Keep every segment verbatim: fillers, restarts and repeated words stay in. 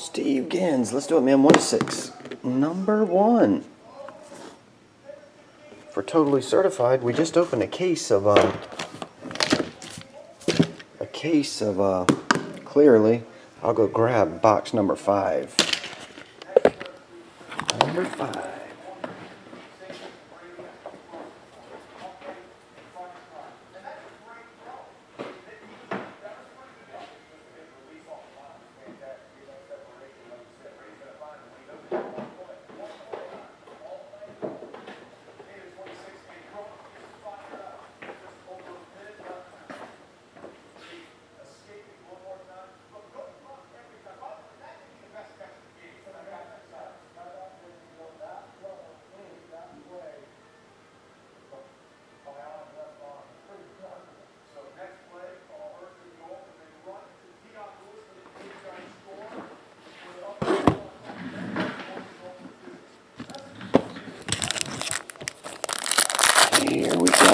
Steve Gins. Let's do it, man. one six. Number one. For Totally Certified, we just opened a case of uh, a case of uh, Clearly. I'll go grab box number five. Number five.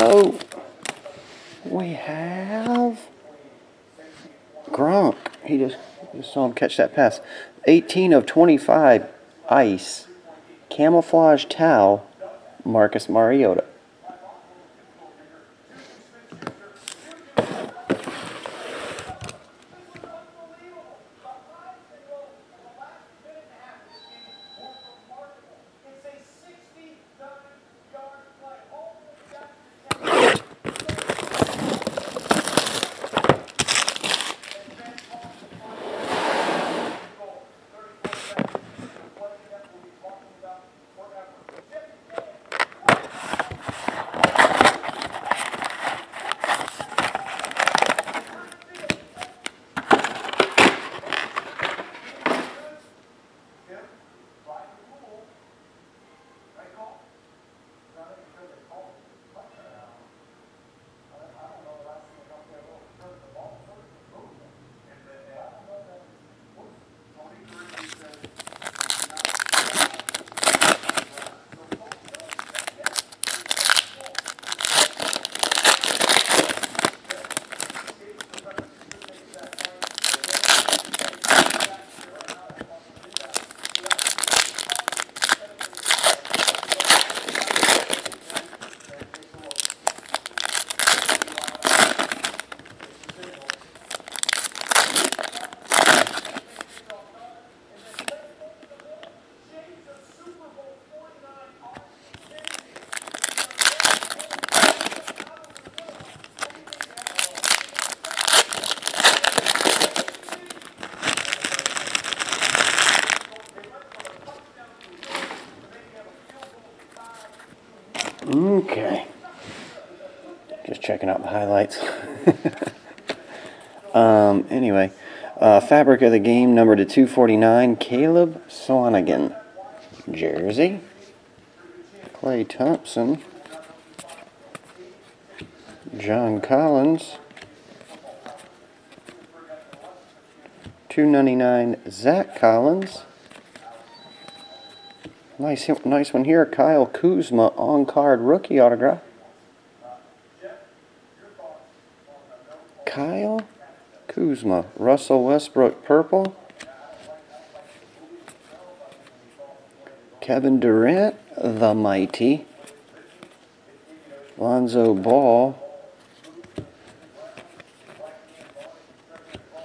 Oh, we have Gronk. He just, just saw him catch that pass. eighteen of twenty-five ice, camouflage towel, Marcus Mariota. Okay, just checking out the highlights. um, anyway, uh, fabric of the game, number to two forty-nine, Caleb Swanigan, jersey. Clay Thompson, John Collins, two ninety-nine, Zach Collins. Nice, nice one here, Kyle Kuzma on-card rookie autograph. Kyle Kuzma, Russell Westbrook purple. Kevin Durant, the mighty. Lonzo Ball.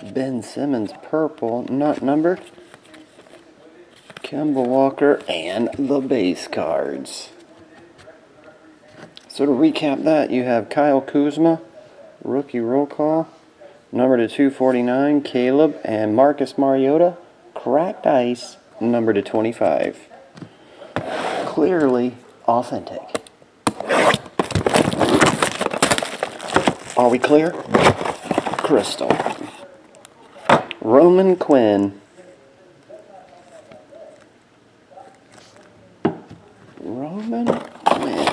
Ben Simmons purple, not numbered. Kemba Walker and the base cards. So to recap that, you have Kyle Kuzma, rookie roll call, number to two forty-nine, Caleb, and Marcus Mariota, cracked ice, number to twenty-five. Clearly authentic. Are we clear? Crystal. Roman Quinn. Roman Quinn.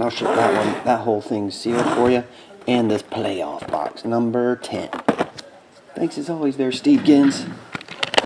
I'll ship that one, that whole thing sealed for you. And this playoff box, number ten. Thanks as always there, Steve Gins.